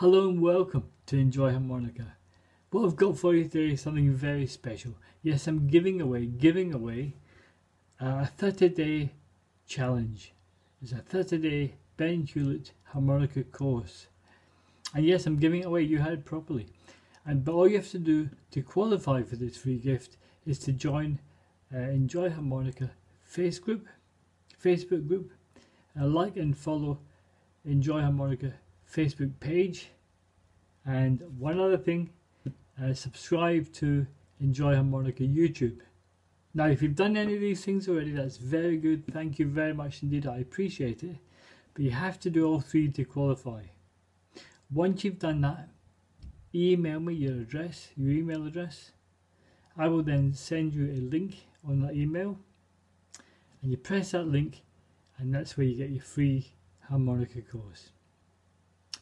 Hello and welcome to Enjoy Harmonica. What I've got for you today is something very special. Yes, I'm giving away a 30-day challenge. It's a 30-day Ben Hewlett harmonica course. And yes, I'm giving it away, you heard properly. But all you have to do to qualify for this free gift is to join Enjoy Harmonica Facebook group, like and follow Enjoy Harmonica Facebook page, and one other thing, subscribe to Enjoy Harmonica YouTube. Now if you've done any of these things already, that's very good, thank you very much indeed, I appreciate it, but you have to do all three to qualify. Once you've done that, email me your email address. I will then send you a link on that email, and you press that link and that's where you get your free harmonica course.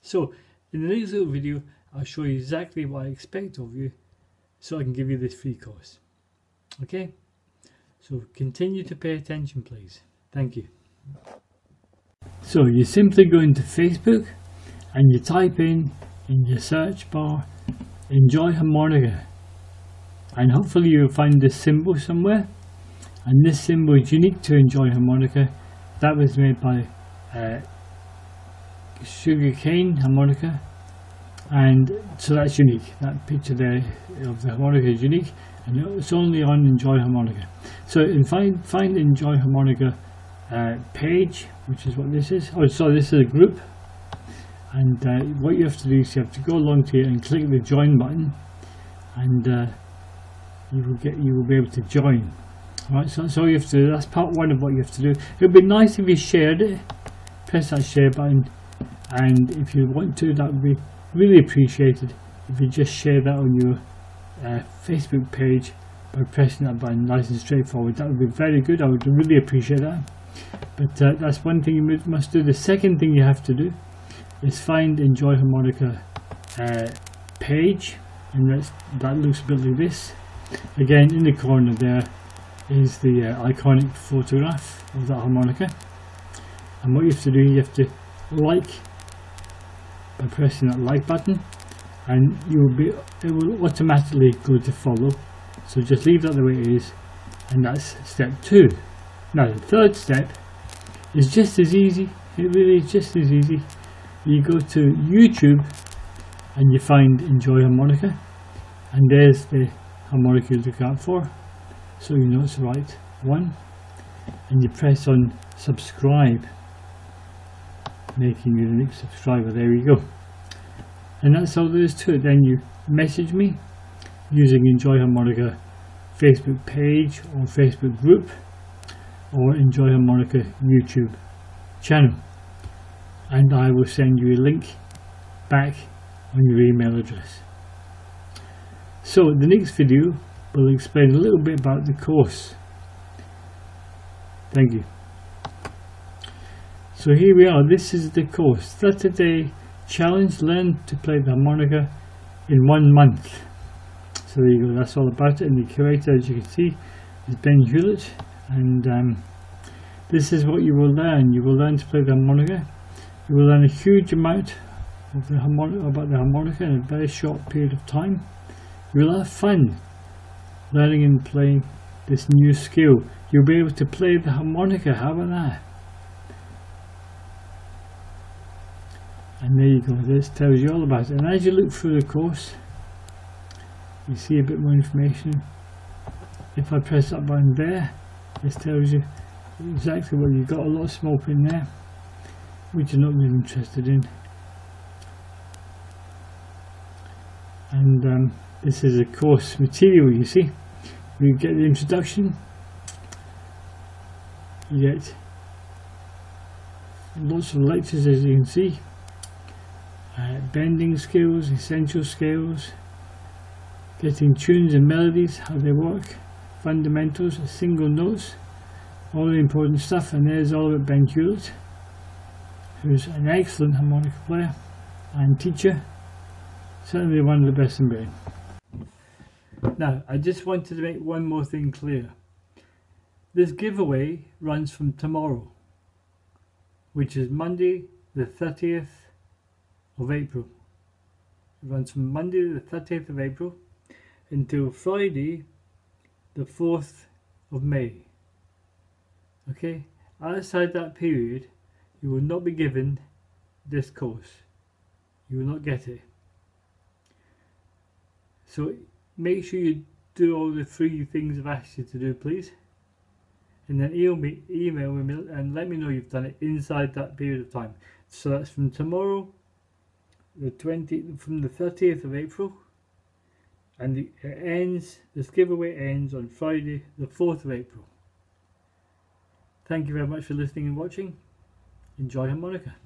So in the next little video I'll show you exactly what I expect of you so I can give you this free course. Okay, so continue to pay attention please. Thank you. So you simply go into Facebook and you type in your search bar Enjoy Harmonica, and hopefully you'll find this symbol somewhere, and this symbol is unique to Enjoy Harmonica. That was made by Sugarcane harmonica, and so that's unique. That picture there of the harmonica is unique, and it's only on Enjoy Harmonica. So find Enjoy Harmonica page, which is what this is. Oh, sorry, this is a group, and what you have to do is you have to go along to it and click the join button, and you will be able to join. All right, so that's all you have to do. That's part one of what you have to do. It would be nice if you shared it. Press that share button, and if you want to, that would be really appreciated if you just share that on your Facebook page by pressing that button, nice and straightforward. That would be very good, I would really appreciate that. But that's one thing you must do. The second thing you have to do is find Enjoy Harmonica page, and that looks a bit like this. Again, in the corner there is the iconic photograph of that harmonica, and what you have to do, you have to like by pressing that like button, and it will automatically go to follow, so just leave that the way it is, and that's step two. Now the third step is just as easy, it really is just as easy. You go to YouTube and you find Enjoy Harmonica, and there's the harmonica you look out for, so you know it's the right one, and you press on subscribe, making you the next subscriber. There you go, and that's all there is to it. Then you message me using Enjoy Harmonica Facebook page or Facebook group or Enjoy Harmonica YouTube channel, and I will send you a link back on your email address. So the next video will explain a little bit about the course. Thank you. So here we are, this is the course, 30-day challenge, learn to play the harmonica in 1 month. So there you go, that's all about it, and the curator, as you can see, is Ben Hewlett, and this is what you will learn. You will learn to play the harmonica, you will learn a huge amount of about the harmonica in a very short period of time. You will have fun learning and playing this new skill. You'll be able to play the harmonica, how about that? And there you go, this tells you all about it. And as you look through the course, you see a bit more information. If I press that button there, this tells you exactly what you've got. A lot of smoke in there, which you're not really interested in. And this is the course material, you see. You get the introduction, you get lots of lectures, as you can see. Bending scales, essential scales, getting tunes and melodies, how they work, fundamentals, single notes, all the important stuff. And there's Oliver Ben Cuells, who's an excellent harmonica player and teacher, certainly one of the best in Britain. Now I just wanted to make one more thing clear. This giveaway runs from tomorrow, which is Monday the 30th of April. It runs from Monday the 30th of April until Friday the 4th of May. Okay, outside that period you will not be given this course. You will not get it. So make sure you do all the three things I've asked you to do, please. And then email me and let me know you've done it inside that period of time. So that's from tomorrow, from the 30th of April, and it ends, this giveaway ends on Friday the 4th of April. Thank you very much for listening and watching. Enjoy Harmonica.